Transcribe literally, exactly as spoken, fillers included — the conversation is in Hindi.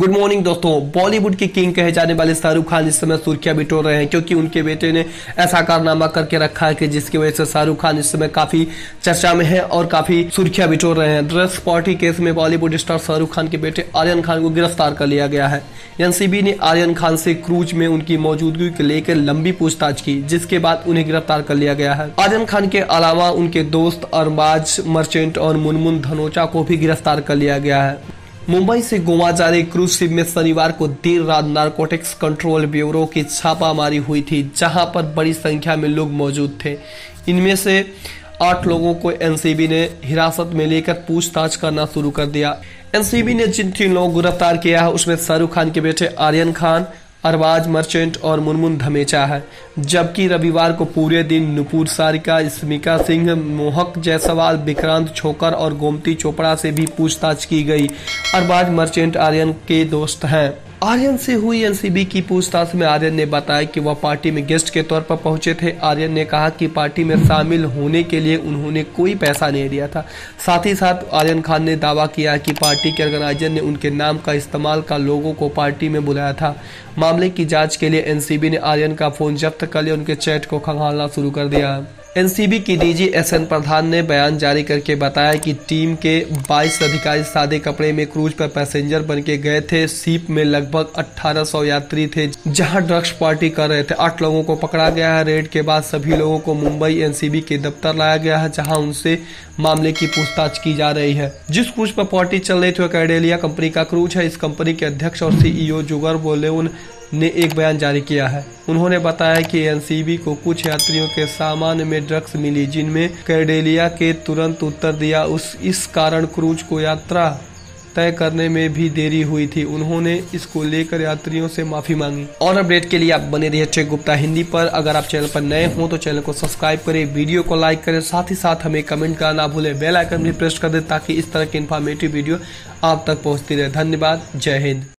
गुड मॉर्निंग दोस्तों। बॉलीवुड के किंग कहे जाने वाले शाहरुख खान इस समय सुर्खियां बिटोर रहे हैं, क्योंकि उनके बेटे ने ऐसा कारनामा करके रखा है कि जिसकी वजह से शाहरुख खान इस समय काफी चर्चा में हैं और काफी सुर्खियां बिटोर रहे हैं। ड्रेस पार्टी केस में बॉलीवुड स्टार शाहरुख खान के बेटे आर्यन खान को गिरफ्तार कर लिया गया है। एनसीबी ने आर्यन खान से क्रूज में उनकी मौजूदगी को लेकर लंबी पूछताछ की, जिसके बाद उन्हें गिरफ्तार कर लिया गया है। आर्यन खान के अलावा उनके दोस्त अरबाज मर्चेंट और मुनमुन धनोचा को भी गिरफ्तार कर लिया गया है। मुंबई से गोवा जा रहे क्रूज शिप में शनिवार को देर रात नारकोटिक्स कंट्रोल ब्यूरो की छापामारी हुई थी, जहां पर बड़ी संख्या में लोग मौजूद थे। इनमें से आठ लोगों को एनसीबी ने हिरासत में लेकर पूछताछ करना शुरू कर दिया। एनसीबी ने जिन तीन लोगों को गिरफ्तार किया है उसमें शाहरुख खान के बेटे आर्यन खान, अरबाज मर्चेंट और मुनमुन धनोचा है, जबकि रविवार को पूरे दिन नुपुर सारिका, इष्मिका सिंह, मोहक जयसवाल, विक्रांत छोकर और गोमती चोपड़ा से भी पूछताछ की गई। अरबाज मर्चेंट आर्यन के दोस्त हैं। आर्यन से हुई एनसीबी की पूछताछ में आर्यन ने बताया कि वह पार्टी में गेस्ट के तौर पर पहुंचे थे। आर्यन ने कहा कि पार्टी में शामिल होने के लिए उन्होंने कोई पैसा नहीं दिया था। साथ ही साथ आर्यन खान ने दावा किया कि पार्टी के ऑर्गेनाइजर ने उनके नाम का इस्तेमाल कर लोगों को पार्टी में बुलाया था। मामले की जाँच के लिए एनसीबी ने आर्यन का फोन जब्त कर लिया, उनके चैट को खंगालना शुरू कर दिया। एनसीबी की डीजी एसएन प्रधान ने बयान जारी करके बताया कि टीम के बाईस अधिकारी सादे कपड़े में क्रूज पर पैसेंजर बन के गए थे। सीप में लगभग अठारह सौ यात्री थे, जहां ड्रग्स पार्टी कर रहे थे। आठ लोगों को पकड़ा गया है। रेड के बाद सभी लोगों को मुंबई एनसीबी के दफ्तर लाया गया है, जहां उनसे मामले की पूछताछ की जा रही है। जिस क्रूज पर पार्टी चल रही थी वह कैडेलिया कंपनी का क्रूज है। इस कंपनी के अध्यक्ष और सीईओ जुगर बोले ने एक बयान जारी किया है। उन्होंने बताया कि एनसीबी को कुछ यात्रियों के सामान में ड्रग्स मिली, जिनमें कैडेलिया के तुरंत उत्तर दिया। उस इस कारण क्रूज को यात्रा तय करने में भी देरी हुई थी। उन्होंने इसको लेकर यात्रियों से माफी मांगी। और अपडेट के लिए आप बने रहिए टेक गुप्ता हिंदी पर। अगर आप चैनल पर नए हो तो चैनल को सब्सक्राइब करें, वीडियो को लाइक करें, साथ ही साथ हमें कमेंट करना ना भूलें। बेल आइकन भी प्रेस कर दें ताकि इस तरह की इन्फॉर्मेटिव वीडियो आप तक पहुँचती रहे। धन्यवाद। जय हिंद।